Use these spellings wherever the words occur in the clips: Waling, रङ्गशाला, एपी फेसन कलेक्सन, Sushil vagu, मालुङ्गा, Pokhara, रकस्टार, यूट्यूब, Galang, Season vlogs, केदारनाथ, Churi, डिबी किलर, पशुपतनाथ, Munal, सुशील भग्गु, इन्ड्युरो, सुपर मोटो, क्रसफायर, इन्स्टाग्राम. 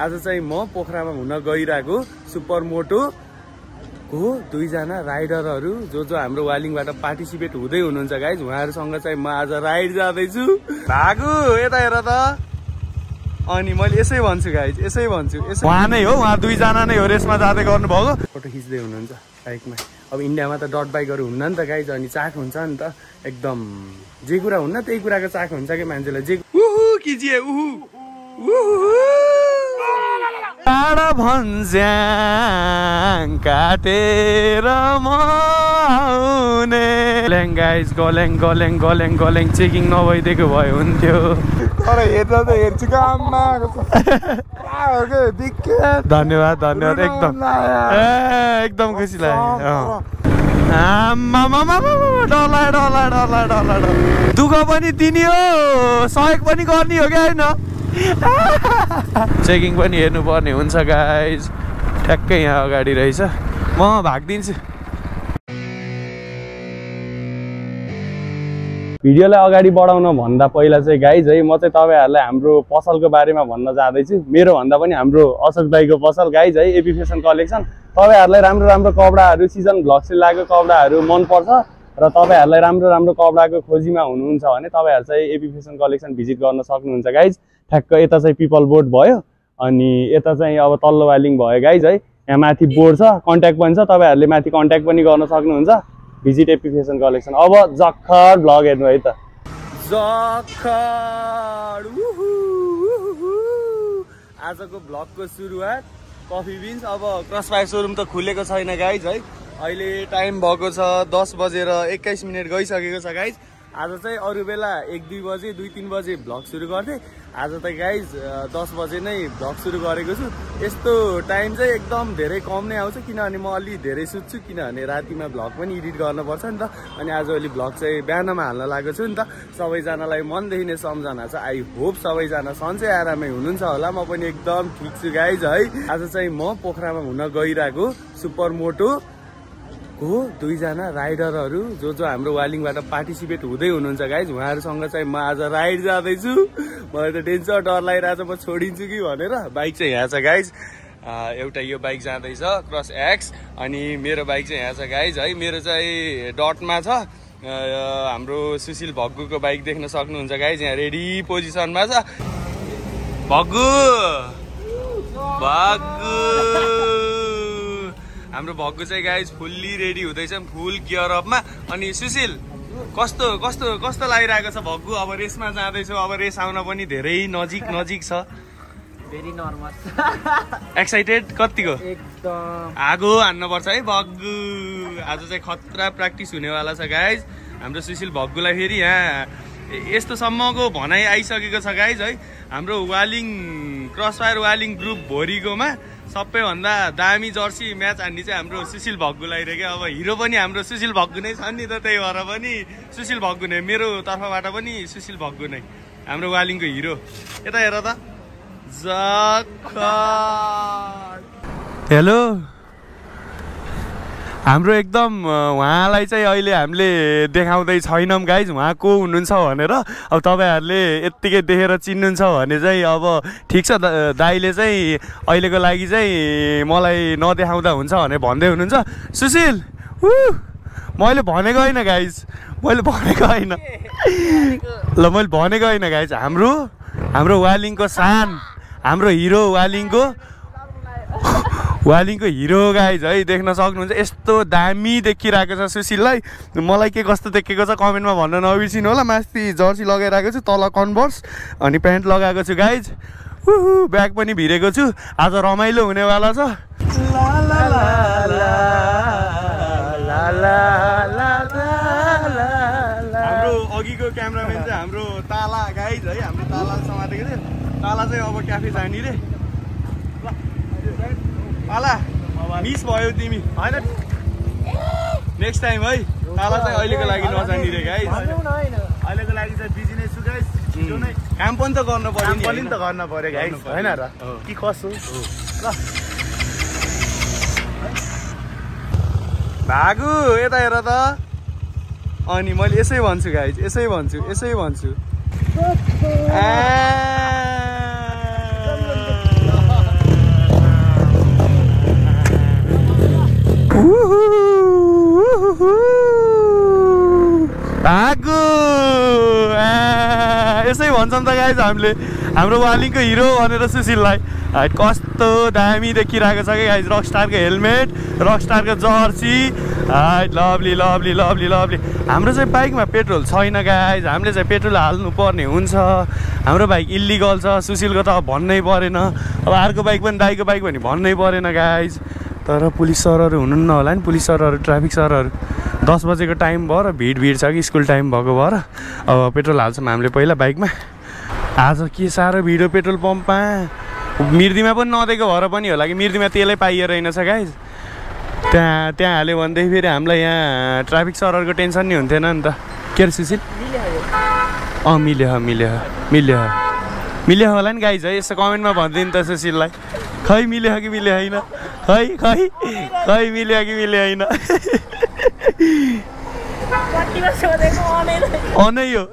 आज चाहिँ म पोखरामा हुन गइराको सुपर मोटो को दुई जना राइडरहरु जो हाम्रो वालिङबाट पार्टिसिपेट हुँदै हुनुहुन्छ गाइस उहाँहरुसँग चाहिँ म आज राइड जादै छु भागु यता हेर त अनि मैले यसै भन्छु गाइस यसै भन्छु उहाँ नै हो उहाँ दुई जना नै हो रेसमा जादै गर्नु भयो फोटो खिच्दै हुनुहुन्छ बाइकमा अब इन्डियामा त डट बाइकहरु हुन्न नि त गाइस अनि चाख हुन्छ नि त एकदम जे कुरा हुन्न त्यही कुराको चाख हुन्छ के मान्छेलाई जे उहु किजिए उहु उहु काँडा भन्ज्याङ काटेर म आउने गाइस गोलेङ गोलेङ गोलेङ गोलेङ चेकिङ नभइदिएको भए हुन्थ्यो तर हेर्दा त हेर्छु काममा धन्यवाद धन्यवाद एकदम ए एकदम खुसी लाग्यो आम्मा मामा डला डला डला डला दुःख पनि दिने हो सहयोग पनि गर्ने हो के हैन चेकिङ पनि हेर्नु पर्ने हुन्छ गाइस ठ्याक्कै यहाँ अगाडि रहेछ म भाग्दिन्छु भिडियोलाई अगाडि बढाउन भन्दा पहिला चाहिँ गाइस है म चाहिँ तपाईहरुलाई हाम्रो पसलको बारेमा भन्न जादै छु मेरो भन्दा पनि हाम्रो अशोक दाइको पसल गाइस है एपी फेसन कलेक्सन तपाईहरुलाई राम्रो राम्रो कपडाहरु सीजन भ्लग्सले लागेको कपडाहरु मन पर्छ र तपाईहरुलाई राम्रो राम्रो कपडाको खोजीमा हुनुहुन्छ भने तपाईहरु चाहिँ एपी फेसन कलेक्सन भिजिट गर्न सक्नुहुन्छ गाइस ठ्याक्क यता चाहिँ पिपल बोर्ड भयो अनि यता चाहिँ अब तल्लो वालिङ भयो गाइस है यहाँ माथि बोर्ड छ कन्ट्याक्ट पनि छ तपाईहरुले माथि कन्ट्याक्ट पनि गर्न सक्नुहुन्छ भिजिट एपी फेसन कलेक्सन अब जक्खर भ्लग हेर्नु है त जक्खर उहु उहु आजको भ्लगको सुरुवात कफी बीन्स अब क्रसफायर शोरूम त खुलेको छैन गाइस है अहिले टाइम भएको छ 10:21 गइसकेको छ गाइस आज चाहिँ अरु बेला 1-2 बजे 2-3 बजे भ्लग सुरु गर्थे आज त गाइस 10 बजे नै भ्लग सुरु गरेको छु यस्तो टाइम चाहिँ एकदम धेरै कम नै आउँछ किनभने म अलि धेरै सुत्छु किनभने रातिमा भ्लग पनि एडिट गर्नुपर्छ नि त अनि आज अलि भ्लग चाहिँ बिहानमा हाल्न लागेको छु नि त सबैजनालाई मनदेखि नै सम्झना छ आई होप सबैजना सन्चै आरामै हुनुहुन्छ होला म पनि एकदम ठिक छु गाइस है आज चाहिँ म पोखरामा हुन गइराको सुपर मोटो को दुई जना राइडरहरु जो हाम्रो वालिङबाट पार्टिसिपेट हुँदै हुनुहुन्छ गाइस उहाँहरुसँग चाहिँ म आज राइड जादै छु मलाई त टेन्सन डर लागिरहेछ म छोडिन्छु कि भनेर बाइक चाहिँ यहाँ छ गाइस एउटा यो बाइक जाँदै छ क्रस एक्स अनि मेरो बाइक चाहिँ यहाँ छ गाइस है मेरो चाहिँ डटमा छ हाम्रो सुशील भग्गुको बाइक देख्न सक्नुहुन्छ गाइस यहाँ रेडी पोजिसनमा छ भग्गु भग्गु हाम्रो भग्गु चाहिँ गाइस फुल्ली रेडी हुँदैछ फुल गियर अपमा अनि सुशील कस्तो कस्तो कस्तो लागिरहेको छ भग्गु अब रेसमा जाँदैछौ अब रेस आउन पनि धेरै नजिक नजिक छ भेरी नर्भस एक्साइटेड कतिको एकदम आगो हान्नुपर्छ है भग्गु आज चाहिँ खतरा प्र्याक्टिस हुनेवाला छ गाइस हाम्रो सुशील भग्गुलाई फेरि यहाँ यस्तोसम्मको भनाइ आइसकेको छ गाइस है हाम्रो वालिङ क्रसफायर वालिङ ग्रुप भोरिगोमा सबैभन्दा दामी जर्सी म्याच हान्ने चाहिँ हाम्रो सुशील भग्गुलाई रहेको अब हिरो पनि हाम्रो सुशील भग्गु नै छन् नि त त्यही भएर पनि सुशील भग्गु नै मेरो तर्फबाट पनि सुशील भग्गु नै हाम्रो वालिङको हिरो यता हेर त हेलो हाम्रो एकदम उहाँलाई चाहिँ अहिले हामीले देखाउँदै छैनौँ गाइज उहाँ को हुनुहुन्छ भनेर अब तपाईँहरूले यत्तिकै देखेर चिन्नुहुन्छ भने चाहिँ अब ठिक छ दाइले चाहिँ अहिलेको लागि चाहिँ मलाई नदेखाउँदा हुन्छ भने भन्दै हुनुहुन्छ सुशील उ मैले भनेको होइन गाइज मैले भनेको होइन ल मैले भनेको होइन गाइज हाम्रो हाम्रो वालिङको शान हाम्रो हिरो वालिङको हिरो गाइज है देख्न सक्नुहुन्छ यस्तो दामी देखिरहेको छ सुशीललाई मलाई के कस्तो देखेको छ कमेन्टमा भन्न नबिर्सिनु होला माथि जर्सी लगाइरहेको छु तल कन्भर्स अनि प्यान्ट लगाएको छु गाइज उहु ब्याग पनि भिरेको छु आज रमाइलो हुनेवाला छ हाम्रो अघिको क्यामेराम्यान चाहिँ हाम्रो ताला गाइज है हाम्रो ताला समातेको थियो ताला चाहिँ अब क्याफे जाने रे ताला मिस भयो तिमी हैन नेक्स्ट टाइम है ताला चाहिँ अहिलेको लागि नजानी रे गाइस अहिलेको लागि चाहिँ बिजी नै छु गाइस काम पनि त गर्न पर्यो नि पनि त गर्न पर्यो गाइस हैन र के कसो ल भागु यता हेर त अनि मैले यसै भन्छु गाइस यसै भन्छु यसै भन्छन् त गाइस हामीले हाम्रो वालिङको हिरो भनेर सुशीललाई कस्तो दामी देखिरहेको छ के गाइस रकस्टारको हेलमेट रकस्टारको जर्सी लभली लभली लभली लभली हाम्रो चाहिँ बाइकमा पेट्रोल छैन गाइस हामीले चाहिँ पेट्रोल हाल्नु पर्ने हुन्छ हाम्रो बाइक इल्लिगल छ सुशीलको त भन्नै परेन अब अर्को बाइक पनि दाइको बाइक पनि भन्नै परेन गाइस तर पुलिस सरहरु हुनुहुन्न होला नि पुलिस सरहरु ट्राफिक सरहरु 10 बजेको टाइम भयो र भिड छ कि स्कुल टाइम भएको भएर अब पेट्रोल हाल्छौँ हामीले पहिला बाइकमा आज के साह्रो भिड हो पेट्रोल पम्पमा मिर्दीमा पनि नदेको भएर पनि होला कि मिर्दीमा तेलै पाइए रहेनछ गाइस त्यहाँ हाल्यो भन्दै फेरि हामीलाई यहाँ ट्राफिक सरहरको टेन्सन नि हुन्थेन नि त के रे सुशील मिल्यो होला नि गाइस है यसो कमेन्टमा भनिदिनु त सुशीललाई खै मिल्यो कि मिल्यो हैन खै मिल्यो कि मिल्यो हैन अनै हो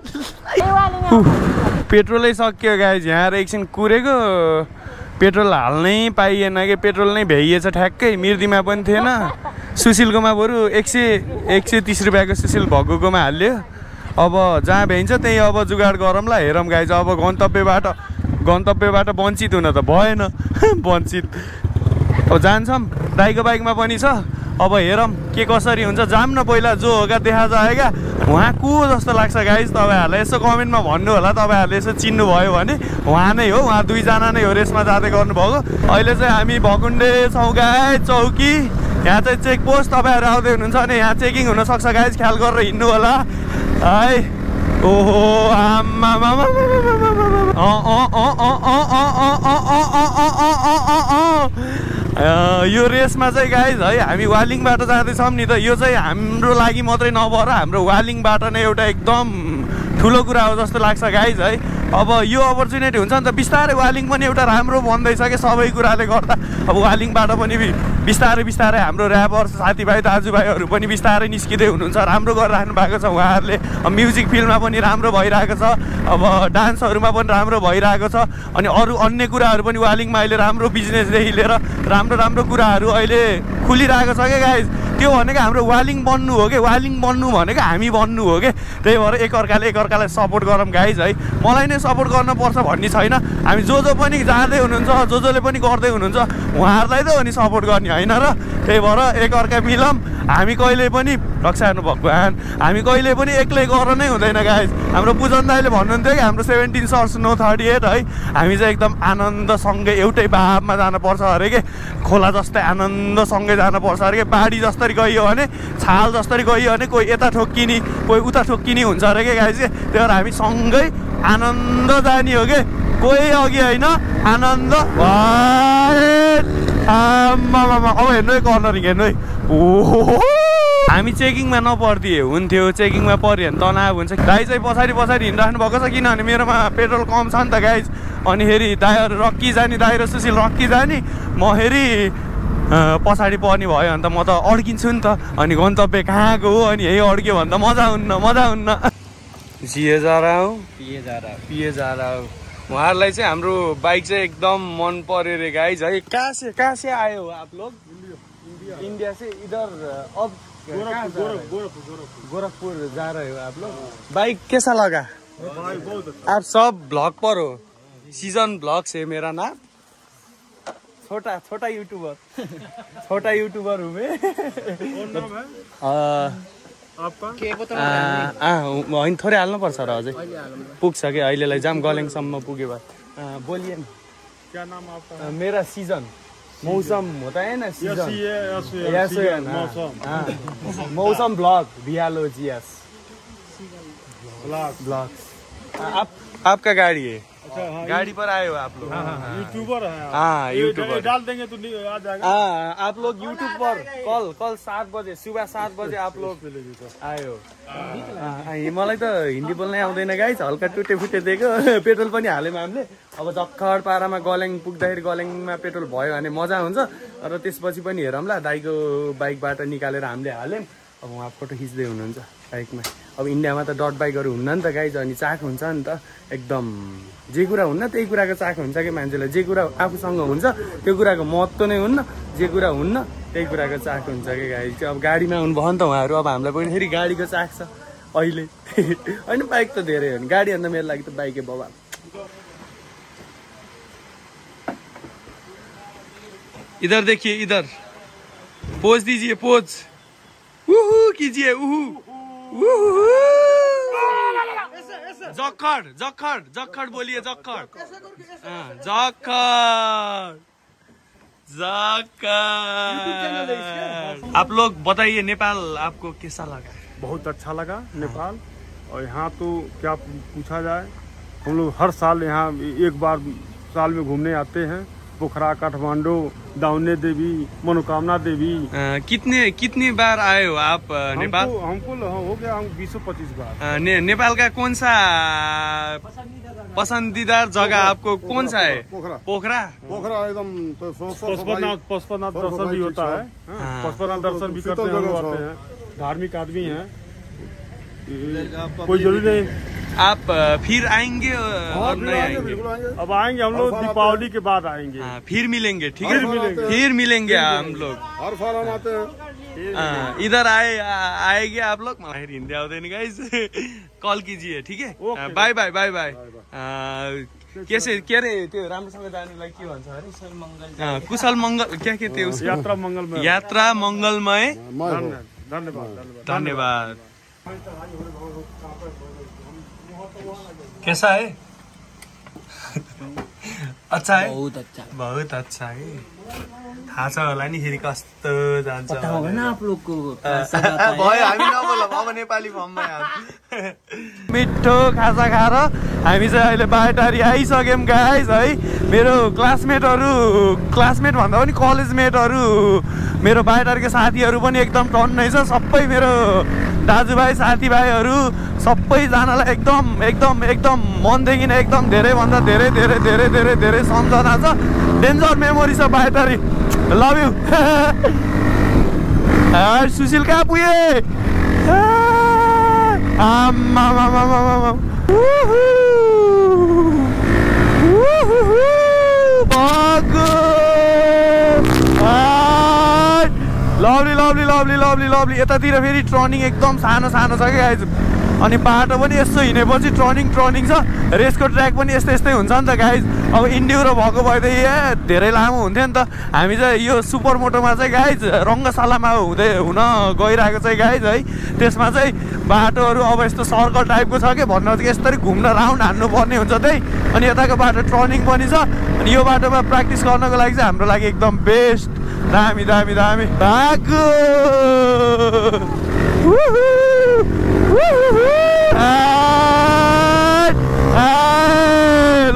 पेट्रोलै सक्यो गाइस यहाँ एकछिन कुरेको पेट्रोल हाल्नै पाइएन के पेट्रोल नै भ्याइएछ ठ्याक्कै मिर्दीमा पनि थिएन सुशीलकोमा बरु 130 रुपैयाँको सुशील भगुकोमा हाल्यो अब जहाँ भ्याइन्छ त्यही अब जुगाड गरौँला हेरौँ गाइस अब गन्तव्यबाट वञ्चित हुन त भएन वञ्चित अब जान्छौँ दाइको बाइकमा पनि छ अब हेरौँ के कसरी हुन्छ जाम न पहिला जो होगा देखा जाएगा उहाँ को जस्तो लाग्छ गाइस तपाईहरुलाई यसो कमेन्टमा भन्नु होला तपाईहरुले यसो चिन्नु भयो भने उहाँ नै हो उहाँ दुईजना नै हो रेसमा जाँदै गर्नुभयो अहिले चाहिँ हामी भकुण्डे छौँ गाइस चौकी यहाँ चाहिँ चेक पोस्ट तपाईहरु आउँदै हुनुहुन्छ अनि यहाँ चेकिङ हुन सक्छ गाइस ख्याल गरेर हिड्नु होला है ओहो आमा मामा अ अ अ अ अ अ अ अ यो रेसमा चाहिँ गाइस है हामी वालिङबाट जाँदैछौँ नि त यो चाहिँ हाम्रो लागि मात्रै नभएर हाम्रो वालिङबाट नै एउटा एकदम ठुलो कुरा हो जस्तो लाग्छ गाइस है अब यो अपर्च्युनिटी हुन्छ नि त बिस्तारै वालिङ पनि एउटा राम्रो बन्दैछ कि सबै कुराले गर्दा अब वालिङबाट पनि बिस्तारै बिस्तारै हाम्रो ऱ्यापर साथीभाइ दाजुभाइहरू पनि बिस्तारै निस्किँदै हुनुहुन्छ राम्रो गरिराख्नु भएको छ उहाँहरूले म्युजिक फिल्डमा पनि राम्रो भइरहेको छ अब डान्सहरूमा पनि राम्रो भइरहेको छ अनि अरू अन्य कुराहरू पनि वालिङमा अहिले राम्रो बिजनेसदेखि लिएर राम्रो राम्रो कुराहरू अहिले खुलिरहेको छ क्या गाइस त्यो भनेको हाम्रो वालिङ बन्नु हो कि वालिङ बन्नु भनेको हामी बन्नु हो कि त्यही भएर एकअर्कालाई सपोर्ट गरौँ गाइस है मलाई नै सपोर्ट गर्नुपर्छ भन्ने छैन हामी जो पनि जाँदै हुनुहुन्छ जोले पनि गर्दै हुनुहुन्छ उहाँहरूलाई त हो नि सपोर्ट गर्ने होइन र त्यही भएर एकअर्का मिलौँ हामी कहिले पनि रक्षानु भगवान् हामी कहिले पनि एक्लै गर नै हुँदैन गाइस हाम्रो पूजन दाइले भन्नुहुन्थ्यो कि हाम्रो 17 Source No 38 है हामी चाहिँ एकदम आनन्दसँगै एउटै भावमा जानुपर्छ अरे के खोला जस्तै आनन्दसँगै जानुपर्छ अरे के बाढी जस्तै गयो भने छाल जस्तरी गयो भने कोही यता ठोक्किने कोही उता ठोक्किने हुन्छ अरे के गाइस त्यही भएर हामी सँगै आनन्द जाने हो के कोही अघि होइन आनन्द आमा मामा अब हेर्नु है कर्नरिङ हेर्नु है ओहो हामी चेकिङमा नपर्दिए हुन्थ्यो चेकिङमा पर्यो भने तनाव हुन्छ गाई चाहिँ पछाडि हिँडिराख्नु भएको छ किनभने मेरोमा पेट्रोल कम छ नि त गाइस अनि फेरि दाइहरू रक्की जाने दाइहरू सुशील रक्की जाने म फेरि पछाडि पर्ने भयो भने त म त अड्किन्छु नि त अनि गन्तव्य कहाँको हो अनि यही अड्क्यो भने त मजा हुन्न पिए जा रहा हूँ उहाँहरूलाई चाहिँ हाम्रो बाइक चाहिँ एकदम मन पर्यो रे गाइस है कहाँ से आयो आप लोग इंडिया से इधर अब गोरखपुर जा रहे हो आप लोग बाइक कैसा लगा आप सब ब्लॉग पर हो सीजन ब्लॉग्स है मेरा नाम छोटा यूट्यूबर हूँ मैं होइन थोरै हाल्नुपर्छ र अझै पुग्छ कि अहिलेलाई जाम गलेङसम्म पुग्यो भए बोलिए नि मेरा सीजन मौसम होता है ना सीजन मौसम ब्लॉग बियालोजियस ब्लॉग्स आपका गाड़ी है अच्छा, गाड़ी पर आए हो आप लोग यूट्यूबर है हाँ यूट्यूबर डाल देंगे तो आ जाएगा हाँ आप लोग यूट्यूब पर कल 7 बजे सुबह 7 बजे आप लोग आए हो मलाई त हिन्दी बोल्नै आउँदैन गाइस हल्का टुटे फुटे दिएको पेट्रोल पनि हालेमा हामीले अब दक्खर पारामा गलेङ पुग्दाखेरि गलेङमा पेट्रोल भयो भने मजा हुन्छ र त्यसपछि पनि हेरौँला दाइको बाइकबाट निकालेर हामीले हाल्यौँ अब उहाँ फोटो खिच्दै हुनुहुन्छ बाइकमा अब इन्डियामा त डट बाइकहरू हुन्न नि त गाइस अनि चाख हुन्छ नि त एकदम जे कुरा हुन्न त्यही कुराको चाख हुन्छ कि मान्छेलाई जे कुरा आफूसँग हुन्छ त्यो कुराको महत्त्व नै हुन्न जे कुरा हुन्न त्यही कुराको चाख हुन्छ के गाइस। त्यो अब गाडीमा हुनु भयो नि त उहाँहरु, अब हामीलाई पनि फेरि गाडीको चाख छ अहिले। हैन बाइक त धेरै हो नि, गाडी भन्दा मेरो लागि त बाइकै बाबा। इधर देखिए, इधर पोज दीजिए, पोज उहु कीजिए, उहु उहु जक्खड जक्खड जक्खड बोलिए, जक्खड जक्खड जाकर। आप लोग बताइए नेपाल आपको कैसा लगा? बहुत अच्छा लगा नेपाल। और यहाँ तो क्या पूछा जाए, हम लोग हर साल यहाँ एक बार साल में घूमने आते हैं। पोखरा, काठमांडू, दावने देवी, मनोकामना देवी। कितनी बार आए हो आप नेपाल? हमको हो गया, हम 20-25 बार। नेपाल का कौन सा पसंदीदा जगह आपको कौन सा है? पोखरा। पोखरा पोखरा एकदम पशुपतनाथ दर्शन भी होता है, पशुपतनाथ दर्शन भी करते हैं। धार्मिक आदमी है, कोई जरूरी नहीं। आप फिर आएंगे? और नहीं आएंगे, अब आएंगे हम लोग दीपावली के बाद आएंगे। फिर मिलेंगे, ठीक है, फिर मिलेंगे हम लोग। हर साल हम आते हैं, इधर आएंगे आप लोग। हिंदी आते नहीं गाइस, कॉल कीजिए, ठीक है, बाय बाय बाय बाय। कैसे के रे त्यो राम्रोसँग जानुलाई के भन्छ अरे? कुशल मंगल, कुशल मंगल क्या के त्यो यात्रा मंगलमय, यात्रा मंगलमय। धन्यवाद धन्यवाद। कैसा है? अच्छा है, बहुत अच्छा, बहुत अच्छा है। थाहा छ होला नि फेरि कस्तो जान्छ आप लोग को भयो। हामी नबोल, अब नेपाली फर्ममा यहाँ मिठो खाजा खाएर हामी चाहिँ अहिले बाटारी आइसक्यौँ गाइस है। मेरो क्लासमेट भन्दा पनि कलेजमेटहरु, मेरो बाटारको साथीहरु पनि एकदम टन्नै छ। सबै मेरो दाजुभाइ साथीभाइहरु सबैजनालाई एकदम एकदम एकदम मनदेखि नै एकदम धेरैभन्दा धेरै धेरै धेरै धेरै धेरै सम्झना छ। डेन्जर मेमोरी छ बाटारी। Love you. सुशील कहाँ पुगे? आमा lovely lovely lovely lovely lovely. यतातिर फेरि टर्निङ एकदम सानो सानो छ क्या गाइज, अनि बाटो पनि यस्तो हिँडेपछि टर्निङ छ। रेसको ट्र्याक पनि यस्तै यस्तै हुन्छ नि त गाइज। अब इन्ड्युरो भएको भए त यहाँ धेरै लामो हुन्थ्यो नि त। हामी चाहिँ यो सुपर मोटोमा चाहिँ गाइज रङ्गशालामा हुन गइरहेको चाहिँ गाइज है। त्यसमा चाहिँ बाटोहरू अब यस्तो सर्कल टाइपको छ कि भन्नु यसरी घुम्न राउन्ड हान्नुपर्ने हुन्छ त्यही। अनि यताको बाटो टर्निङ पनि छ, अनि यो बाटोमा प्र्याक्टिस गर्नको लागि चाहिँ हाम्रो लागि एकदम बेस्ट। दामी दामी दामी भाग।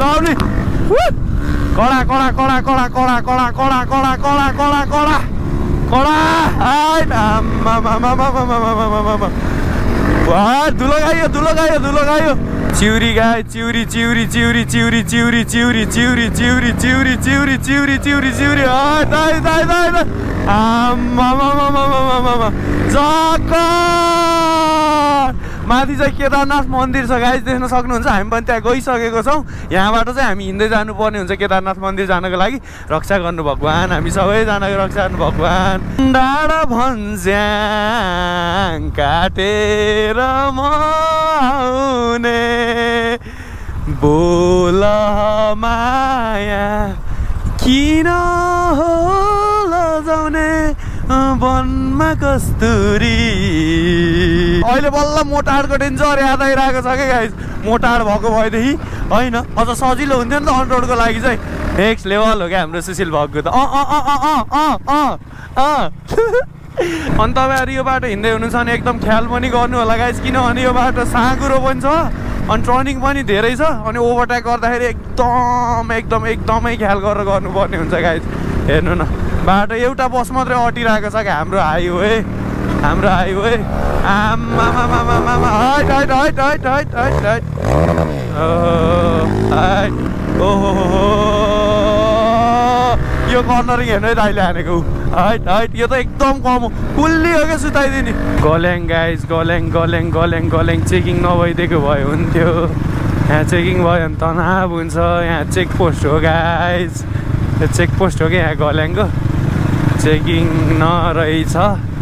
लवली कडा कडा कडा कडा कडा कडा कडा कडा कडा कडा कडा कडा। धुलो गाइयो धुलो गाइयो धुलो गाइयो। चिउरी गाए चिउरी चिउरी चिउरी चिउरी चिउरी चिउरी चिउरी चिउरी चिउरी चिउरी चिउरी चिउरी चिउरी। माथि चाहिँ केदारनाथ मन्दिर छ गाइज, देख्न सक्नुहुन्छ। हामी पनि त्यहाँ गइसकेको छौँ। यहाँबाट चाहिँ हामी हिँड्दै जानुपर्ने हुन्छ केदारनाथ मन्दिर जानको लागि। रक्षा गर्नु भगवान्, हामी सबैजनाको रक्षा गर्नु भगवान्। डाँडा भन्ज्याङ काटेर म आउने बोल माया किन होला जाउने वनमा कस्तुरी। अहिले बल्ल मोटाडको डेन्जर याद आइरहेको छ क्या गाइज। मोटाड भएको भएदेखि होइन अझ सजिलो हुन्थ्यो नि त अनरोडको लागि चाहिँ। नेक्स्ट लेभल हो क्या हाम्रो सुशील भागको त। अनि तपाईँहरू यो बाटो हिँड्दै हुनुहुन्छ भने एकदम ख्याल पनि गर्नु होला गाइज, किनभने यो बाटो साँगुरो पनि छ, अनि टर्निङ पनि धेरै छ, अनि ओभरटेक गर्दाखेरि एकदम एकदम एकदमै ख्याल गरेर गर्नुपर्ने हुन्छ गाइज। हेर्नु न बाटो, एउटा बस मात्रै अटिरहेको छ कि हाम्रो हाइवे, हाम्रो हाइवे। आमा यो कर्नरिङ हेर्नु है त अहिले हानेको। हाइट हाइट यो त एकदम कम हो, कुल्ली हो क्या सुताइदिने। गल्याङ गाइज, गल्याङ गल्याङ गल्याङ गल्याङ। चेकिङ नभइदिएको भए हुन्थ्यो। यहाँ चेकिङ भयो भने तनाव हुन्छ। यहाँ चेक पोस्ट हो गाइज, चेक पोस्ट हो क्या यहाँ गल्याङको। चेकिङ नरहेछ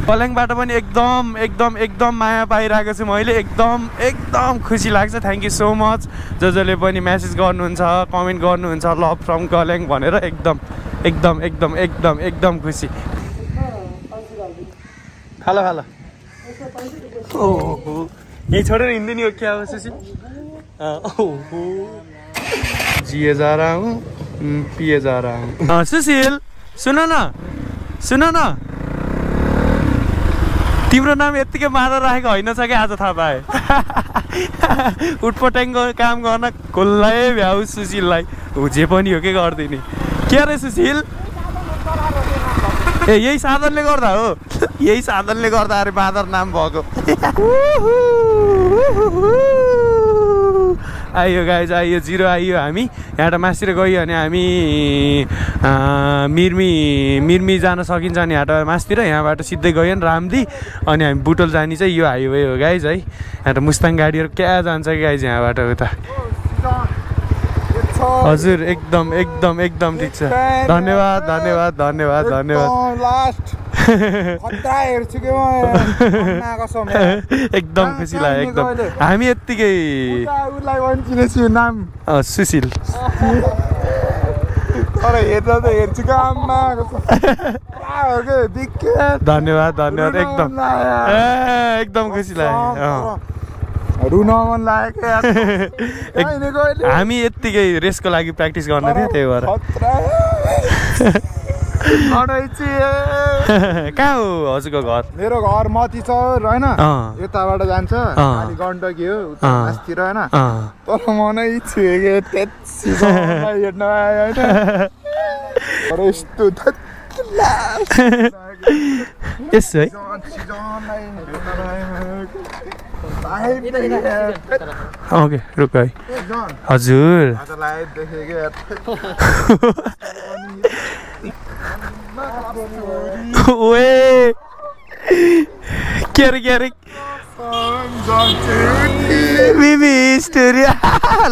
पलङबाट पनि एकदम माया पाइराको छु मैले एकदम खुसी लाग्छ थ्यांक यू सो मच जसले पनि मेसेज गर्नुहुन्छ कमेन्ट गर्नुहुन्छ लभ फ्रम कलङ भनेर एकदम खुसी हेलो हेलो ओहो यही छोडेर हिँड्दिन यो के हो सुशील ओहो जिए जा रहा हूं पिए जा रहा हूं सुशील सुन न तिम्रो नाम यतिकै मात्र राखेको हैन छ के आज थाहा पाए उटपटेङको काम गर्न कोल्लै भ्याउ सुशीललाई जे पनि हो के गर्दिनी के रे सुशील ए यही साधनले गर्दा हो यही साधनले गर्दा अरे बादर नाम भएको आइयो गाइज आइयो जिरो आइयो हामी यहाँ मासिर गयो अनि हामी मिर्मी जान सकिन्छ नि यहाँ मासतिर यहाँबाट सिधै गयो नि रामदी अनि हामी बुटोल जानी चाहिँ यो हाइवे हो गाइज है यहाँ मुस्ताङ गाडीहरु क्या जान्छ गाइज यहाँबाट उता हजुर एकदम ठीक छ धन्यवाद लास्ट एकदम खुसी लाग्यो हामी यतिकै उलाई भन्छिनेछु नाम सुशील अरे हेर्दा त हेर्छु का आमा धन्यवाद एकदम खुसी लाग्यो रुन मन लाग्यो हामी यतिकै रेसको लागि प्र्याक्टिस गर्न थियो त्यही भएर कहाँ हो हजुरको घर मेरो घर मती चौर हैन यताबाट जान्छ खाली गण्डकी हो उतातिर हैन तर मनै छुगे त्यत्ति समय हेर्न आयो हैन तर यस्तो धक्ला यस है ओके रुक है हजुर आजलाई देखेको Oye, geri. Bibi isteri.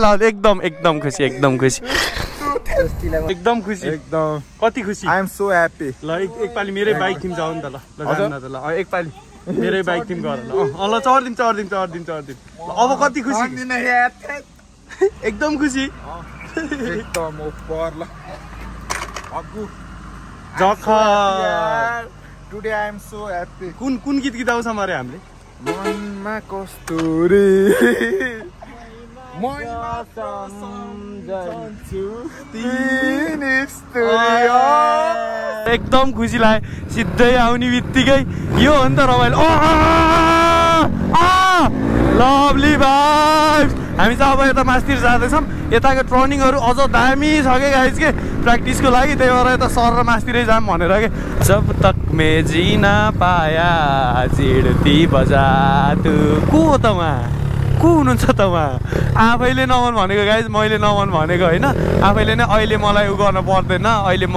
Lan एकदम खुशी. Kati खुशी. I am so happy. La ek pali mere bike team jaun dala. Lagan dala. Ek pali mere bike team gara. Allah 4 दिन. अब कति खुशी. एकदम खुशी. एकदम ऊपर ल. Today I am so happy. Kun git gitaus hamare hamle? Manma kasturi. Manma samjhanchu. Teen studio. Ekdam khushi lae. Siddhai auni bittikai yo anta ramayil. Lovely vibes. हामी अब यता मास्तिर जादैछौं यताको ट्रेनिङहरु अझ दामी छ के गाइस के प्र्याक्टिसको लागि त्यही भएर यता सर र मास्तिरै जाम भनेर के जब तक मे जीना पाया जिडती बजा तु को हुनुहुन्छ तमा आफैले नवन भनेको गाइस मैले नवन भनेको हैन आफैले नै अहिले मलाई उ गर्न पर्दैन अहिले म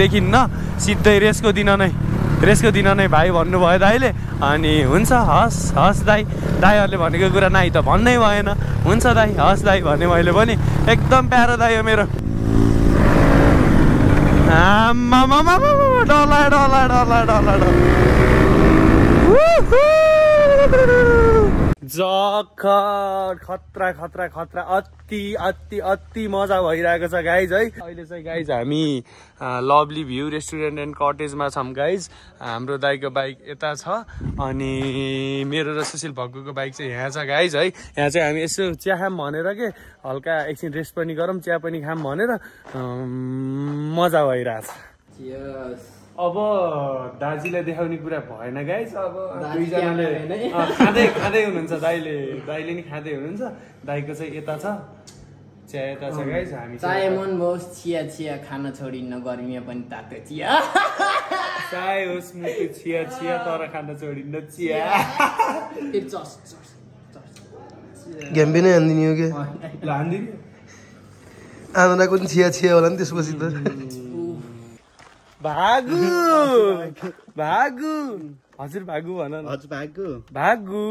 देखिन्न सिधै रेसको दिन नै भाइ भन्नुभयो दाइले अनि हुन्छ हस दाइहरुले भनेको कुरा नाइ त भन्नै भएन हुन्छ दाइ हस दाइ भने मैले पनि एकदम प्यारो दाइ हो मेरो आमामामा डला जखर खतरा अति मजा भइरहेको छ गाइज है अहिले चाहिँ गाइज हामी लभली भ्यू रेस्टुरेन्ट एन्ड कटेजमा छौं गाइज हाम्रो दाइको बाइक यता छ अनि मेरो र सुशील भगुको बाइक चाहिँ यहाँ छ गाइज है यहाँ चाहिँ हामी यसो चिया खाम भनेर के हल्का एकछिन रेस्ट पनि गरौँ चिया पनि खाम भनेर मजा भइरहेछ अब दाजुले देखाउने कुरा भएन गाइस अब दुईजनाले खादै हुनुहुन्छ दाइले नि खादै हुनुहुन्छ दाइको चाहिँ यता छ चिया यता छ गाइस हामी चाहे मन होस् चिया खान छोडिन्न गर्मीमा पनि तातो चिया चाहे होस् मुटु चिया तर खान छोडिन्न चिया इट जस्ट गेम्बी नै आन्दिनी हो के लान्दिनी आन्दाको नि चिया होला नि त्यसपछि त भागु हजुर भागु भन न हजुर भागु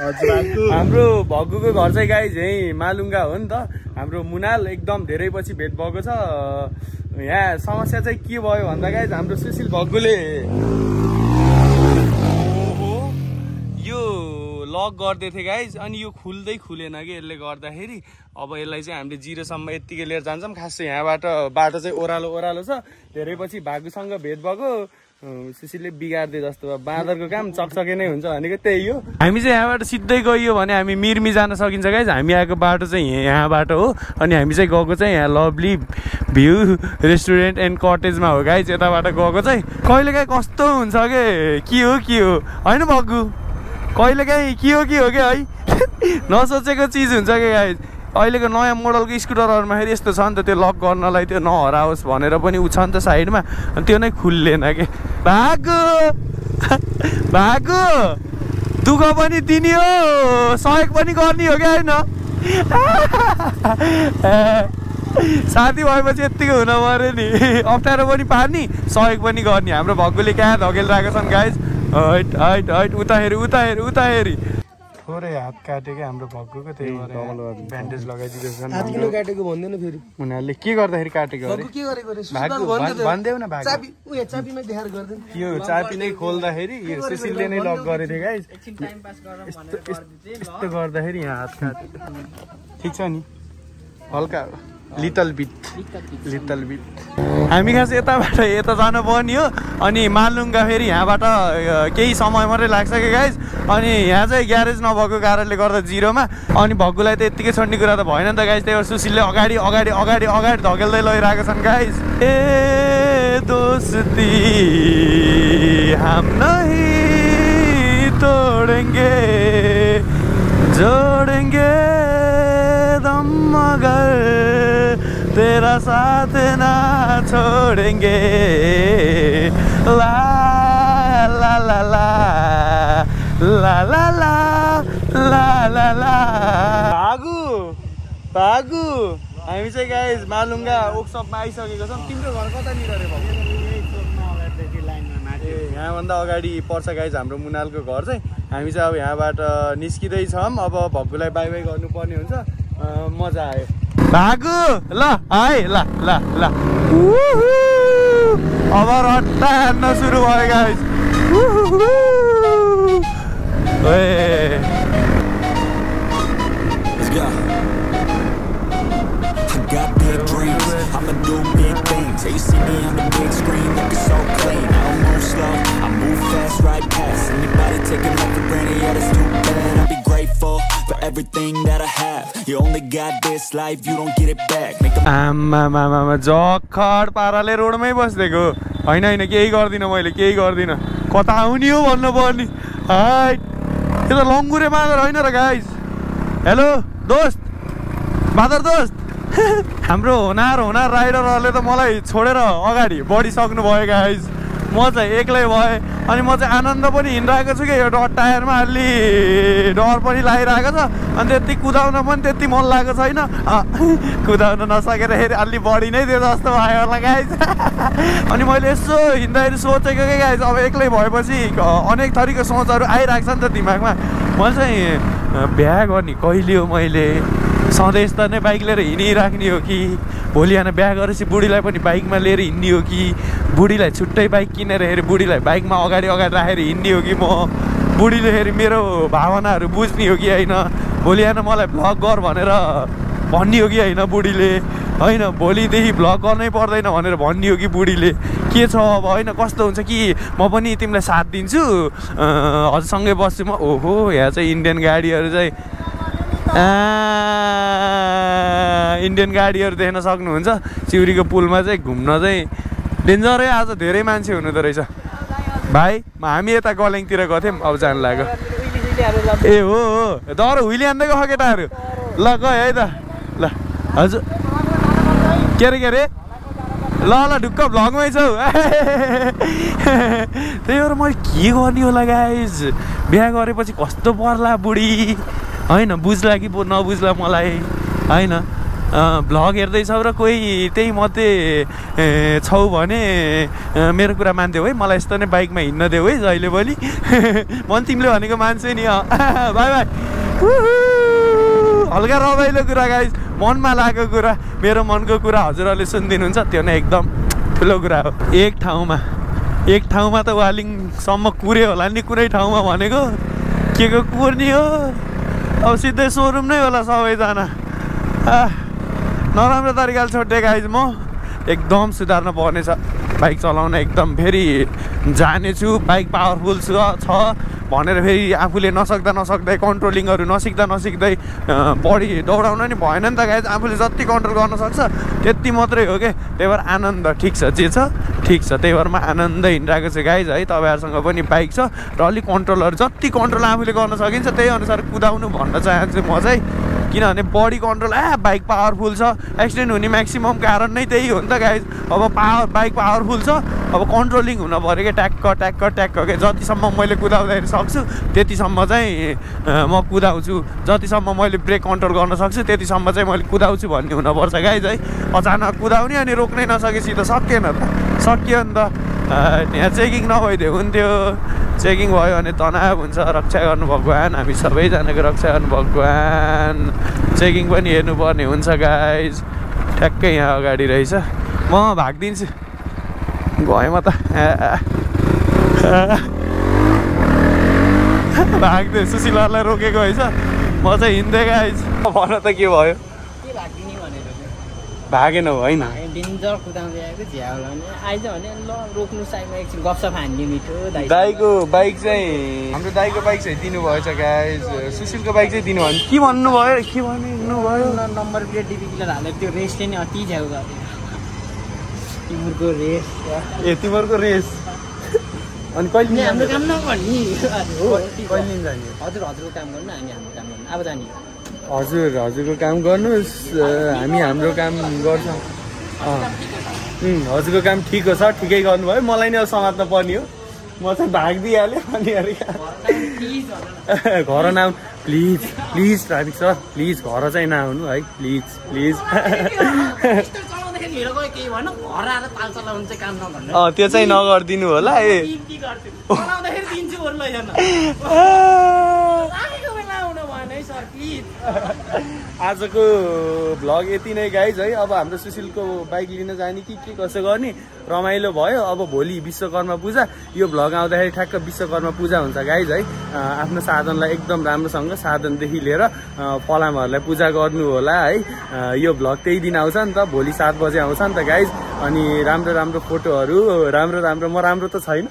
हाम्रो भगुको घर चाहिँ गाइज यही मालुङ्गा हो नि त। हाम्रो मुनाल एकदम धेरै पछि भेट भएको छ। यहाँ समस्या चाहिँ के भयो भन्दा गाइज हाम्रो सुशील भगुले यो लक गर्दै थिए गाइज, अनि यो खुल्दै खुलेन कि यसले गर्दाखेरि अब यसलाई चाहिँ हामीले जिरोसम्म यतिकै लिएर जान्छौँ। खासै यहाँबाट बाटो चाहिँ ओह्रालो ओह्रालो छ। धेरै पछि भागुसँग भेट भएको, सुशीलले बिगार्दै जस्तो बाँदरको काम चकचके नै हुन्छ भनेको त्यही हो। हामी चाहिँ यहाँबाट सिधै गयो भने हामी मिर्मी जान सकिन्छ गाइज। हामी आएको बाटो चाहिँ यहाँबाट हो, अनि हामी चाहिँ गएको चाहिँ यहाँ लभली भ्यू रेस्टुरेन्ट एन्ड कटेजमा हो गाइज। यताबाट गएको चाहिँ कहिलेकाहीँ कस्तो हुन्छ के हो होइन भगु, कहिलेकाहीँ के हो क्या है नसोचेको चिज हुन्छ क्या गाइज। अहिलेको नयाँ मोडलको स्कुटरहरूमा फेरि यस्तो छ नि त, त्यो लक गर्नलाई त्यो नहराओस् भनेर पनि उ छ नि त साइडमा, अनि त्यो नै खुल्लेन के। भागु भागु दुःख पनि दिने हो, सहयोग पनि गर्ने हो क्या होइन। साथी भएपछि यत्तिको हुन पऱ्यो नि, अप्ठ्यारो पनि पार्ने सहयोग पनि गर्ने। हाम्रो भगुले कहाँ धकेलिरहेको छन् गाइज। हट हट हट उता हेरी थोरै हात काट्यो क्या हाम्रो भगुको, त्यही भएर ब्यान्डेज लगाइदिएको छ। हात किन काटेको भन्दैन फेरि उनीहरूले, के गर्दाखेरि काटेको अरे के गरेको रे सुधार भन्देउ न। भाग चाबी उयो चाबीमै देखार गर्दैन, यो चाबी नै खोल्दाखेरि यो सुशीलले नै लक गरेथे गाइस। एकछिन टाइम पास गरौँ भनेर गर्दिथे ल, यस्तो गर्दाखेरि यहाँ हात काट्यो। ठीक छ नि, हल्का लिटल बिट हामी खास यताबाट यता जानु पर्ने हो। अनि मालुङ्गा फेरि यहाँबाट केही समय मात्रै लाग्छ क्या गाइज। अनि यहाँ चाहिँ ग्यारेज नभएको कारणले गर्दा जिरोमा, अनि भगुलाई त यत्तिकै छोड्ने कुरा त भएन नि त गाइज। त्यही भएर सुशीलले अगाडि अगाडि अगाडि अगाडि धकेल्दै लगिरहेको छन् गाइज। ए दोस्ती हम नहीं तोडेंगे जोडेंगे दम मगर तेरा साथ ना छोडेंगे ला ला ला ला ला ला ला ला ला। भागु हामी चाहिँ गाइज मालुङ्गा वर्कसपमा आइसकेको छौँ। तिम्रो घर कतानिर रे भाउ? यहाँभन्दा अगाडि पर्छ गाइज हाम्रो मुनालको घर चाहिँ। हामी चाहिँ अब यहाँबाट निस्किँदैछौँ। अब भगुलाई बाई बाई गर्नुपर्ने हुन्छ। मजा आयो भागु, ल आए ल ल ल। अब रट्टा हेर्न सुरु भयो guys. Everything that I have, you only got this life, you don't get it back. आमा जखड पाराले रोडमै बस्दैको हैन केही गर्दिन कता आउनी हो भन्नु पर्ने। हाय त्यो त लङ्गुरे बाँदर हैन र गाइस। हेलो दोस्त, बाँदर दोस्त। हाम्रो होनार राइडरहरूले त मलाई छोडेर अगाडि बढी सक्नु भयो गाइस। म चाहिँ एक्लै भएँ, अनि म चाहिँ आनन्द पनि हिँडिरहेको छु कि। यो टायरमा अलि डर पनि लागिरहेको छ, अनि त्यति कुदाउन पनि त्यति मन लागेको छैन। कुदाउन नसकेर फेरि अलि बढी नै दियो जस्तो भयो होला गाइज। अनि मैले यसो हिँड्दाखेरि सोचेको कि गाइज, अब एक्लै भएपछि अनेक थरीको सोचहरू आइरहेको छ नि त दिमागमा। मैले चाहिँ बिहा गर्ने कहिले हो? मैले सधैँ त नै बाइक लिएर हिँडिराख्ने हो कि भोलि आएर बिहा गरेपछि बुढीलाई पनि बाइकमा लिएर हिँड्ने हो कि बुढीलाई छुट्टै बाइक किनेर हेरेर बुढीलाई बाइकमा अगाडि राखेर हिँड्ने हो कि म बुढीले हेरेर मेरो भावनाहरू बुझ्ने हो कि होइन? भोलि आएर मलाई भ्लग गर भनेर भन्ने हो कि होइन बुढीले? होइन भोलिदेखि भ्लग गर्नै पर्दैन भनेर भन्ने हो कि बुढीले? के छ अब होइन? कस्तो हुन्छ कि म पनि तिमीलाई साथ दिन्छु, हजुरसँगै बस्छु म। ओहो यहाँ चाहिँ इन्डियन गाडीहरू देख्न सक्नुहुन्छ। चिउरीको पुलमा चाहिँ घुम्न चाहिँ डेन्जरै आज धेरै मान्छे हुनुहुँदो रहेछ भाइ। हामी यता गलेङतिर गएको थियौँ, अब जानु लाग्यो। ए हो डर हुइली हान्दै गयो केटाहरू। ल गयो है त, ल हजुर के अरे ल ढुक्क भ्लगमै छौ। त्यही भएर मैले के गर्ने होला गाइज? बिहा गरेपछि कस्तो पर्ला बुढी होइन? बुझ्ला कि नबुझ्ला मलाई होइन? ब्लॉग हेर्दैछ र कोही त्यही मते छौ भने मेरो कुरा मान्देऊ है मलाई यस्तो नै बाइकमा हिड्न देऊ है जहिले पनि मन तिमीले भनेको मान्छे नि बाइ बाइ हल्का रमाइलो कुरा गाइस मनमा लागेको कुरा मेरो मनको कुरा हजुरहरुले सुन्दिनुहुन्छ त्यो नै एकदम ठुलो कुरा हो एक ठाउँमा त वालिङ सम्म कुरे होला नि कुनै ठाउँमा भनेको केको कुर्नी हो अब सिधै शोरूम नै होला सबैजना नराम्रो तरिकाले छोड्दै गाइज म एकदम सुधार्न पर्ने छ बाइक चलाउन एकदम फेरि जानेछु बाइक पावरफुल छ भनेर फेरि आफूले नसक्दै कन्ट्रोलिङहरु नसिक्दै बडी दौडाउन नि भएन नि त गाइज आफूले जति कन्ट्रोल गर्न सक्छ त्यति मात्रै हो के त्यही भएर आनन्द ठीक छ जे छ ठीक छ त्यही भएर म आनन्द हिँडिरहेको छु गाइज है तपाईहरुसँग पनि बाइक छ र अलि कन्ट्रोलहरु जति कन्ट्रोल आफूले गर्न सकिन्छ त्यही अनुसार कुदाउनु भन्न चाहन्छु म चाहिँ किनभने बडी कन्ट्रोल बाइक पावरफुल छ एक्सिडेन्ट हुने म्याक्सिमम कारण नै त्यही हो नि त गाइज अब बाइक पावरफुल छ अब कन्ट्रोलिङ हुन पर्यो के ट्याक्क ट्याक्क ट्याक्क के जतिसम्म मैले कुदाउँदाखेरि सक्छु त्यतिसम्म चाहिँ म कुदाउँछु जतिसम्म मैले ब्रेक कन्ट्रोल गर्न सक्छु त्यतिसम्म चाहिँ मैले कुदाउँछु भन्ने हुनुपर्छ गाइज है अचानक कुदाउने अनि रोक्नै नसकेपछि त सकिएन त सकियो नि त यहाँ चेकिङ नभइदियो हुन्थ्यो चेकिङ भयो भने तनाव हुन्छ रक्षा गर्नु भगवान हामी सबैजनाको रक्षा गर्नु भगवान चेकिङ पनि हेर्नुपर्ने हुन्छ गाइज ठ्याक्कै यहाँ अगाडि रहेछ म भागिदिन्छु गएँ म त भाग्दै सुशीललाई रोकेको रहेछ म चाहिँ हिँड्दै गाइज भन त के भयो भागेन होइन दाइको बाइक चाहिँ हाम्रो दाइको बाइक चाहिँ दिनुभएछ गाइज सुशीलको बाइक चाहिँ दिनुभयो भने के भन्नुभयो नम्बर प्लेट डिभिजनर हालेर त्यो रेसले नि अति झ्याउ गर्यो तिमीहरूको रेस अनि कहिले हाम्रो काम नगर्ने हजुर हजुरको काम गर्नु हामी हाम्रो काम गर्नु अब जाने हजुरको काम गर्नुस् हामी हाम्रो काम गर्छौँ हजुरको काम ठिक हो सर ठिकै गर्नुभयो मलाई नै समात्न पर्ने हो म चाहिँ भागिदिइहालेँ अनि घर नआउनु प्लिज ट्राफिक सर प्लिज घर चाहिँ नआउनु है प्लिज त्यो चाहिँ नगरिदिनु होला आजको भ्लग यति नै गाइज है अब हाम्रो सुशीलको बाइक लिन जाने कि के कसो गर्ने रमाइलो भयो अब भोलि विश्वकर्मा पूजा यो भ्लग आउँदाखेरि ठ्याक्क विश्वकर्मा पूजा हुन्छ गाइज है आफ्नो साधनलाई एकदम राम्रोसँग साधनदेखि लिएर फलामहरूलाई पूजा गर्नु होला है यो भ्लग त्यही दिन आउँछ नि त भोलि 7 बजे आउँछ नि त गाइज अनि राम्रो फोटोहरू राम्रो म राम्रो त छैन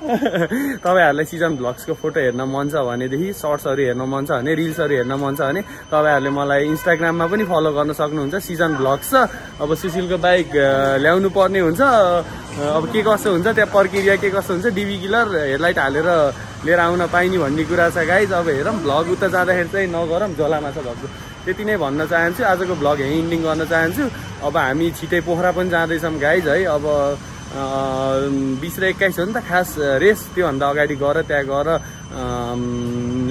तपाईहरुलाई सिजन भ्लग्सको फोटो हेर्न मन छ भनेदेखि शॉर्ट्सहरु हेर्न मन छ भने रिल्सहरु हेर्न मन छ भने तपाईहरुले मलाई इन्स्टाग्राममा पनि फलो गर्न सक्नुहुन्छ सिजन भ्लग्स अब सुशीलको बाइक ल्याउनु पर्ने हुन्छ अब के कसो हुन्छ त्यहाँ प्रक्रिया के कसो हुन्छ डिबी किलर हेडलाइट हालेर लिएर आउन पाइने भन्ने कुरा छ गाइज अब हेरौँ भ्लग उता जाँदाखेरि चाहिँ नगरौँ झोलामा छ भक्कु त्यति नै भन्न चाहन्छु आजको भ्लग यहीँ इन्डिङ गर्न चाहन्छु अब हामी छिटै पोखरा पनि जाँदैछौँ गाइज है अब 20 र 21 हो नि त खास रेस त्योभन्दा अगाडि गएर त्यहाँ गएर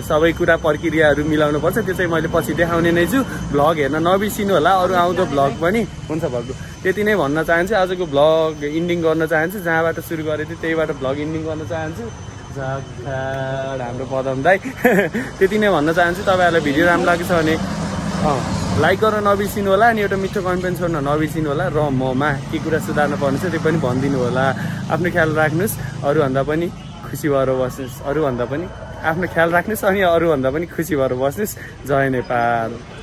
सबै कुरा प्रक्रियाहरू मिलाउनु पर्छ त्यो चाहिँ मैले पछि देखाउने नै छु भ्लग हेर्न नबिर्सिनु होला अरू आउँदो भ्लग पनि हुन्छ भक्कु त्यति नै भन्न चाहन्छु आजको भ्लग इन्डिङ गर्न चाहन्छु जहाँबाट सुरु गरेको थिएँ त्यहीबाट भ्लग इन्डिङ गर्न चाहन्छु हाम्रो पदम दाइ त्यति नै भन्न चाहन्छु तपाईँहरूलाई भिडियो राम्रो लागेको छ भने लाइक गर्न नबिर्सिनु होला अनि एउटा मिठो कमेन्ट छोड्न नबिर्सिनु होला र ममा के कुरा सुधार्न पर्ने छ त्यो पनि भनिदिनु होला आफ्नो ख्याल राख्नुहोस् अरूभन्दा पनि खुसी भएर बस्नुहोस् अरूभन्दा पनि आफ्नो ख्याल राख्नुहोस् अनि अरूभन्दा पनि खुसी भएर बस्नुहोस् जय नेपाल।